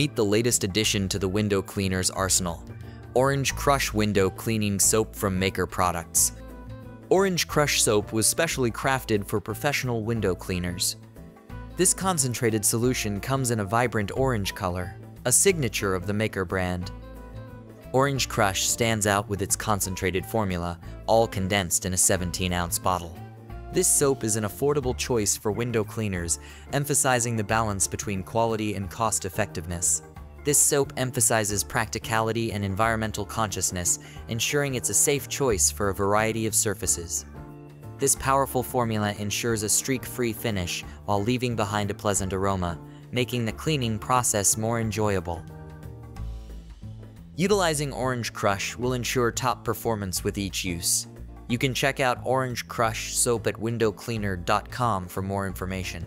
Meet the latest addition to the window cleaner's arsenal, Orange Krush Window Cleaning Soap from Maykker Products. Orange Krush soap was specially crafted for professional window cleaners. This concentrated solution comes in a vibrant orange color, a signature of the Maykker brand. Orange Krush stands out with its concentrated formula, all condensed in a 17-ounce bottle. This soap is an affordable choice for window cleaners, emphasizing the balance between quality and cost-effectiveness. This soap emphasizes practicality and environmental consciousness, ensuring it's a safe choice for a variety of surfaces. This powerful formula ensures a streak-free finish while leaving behind a pleasant aroma, making the cleaning process more enjoyable. Utilizing Orange Krush will ensure top performance with each use. You can check out Orange Krush soap at WindowCleaner.com for more information.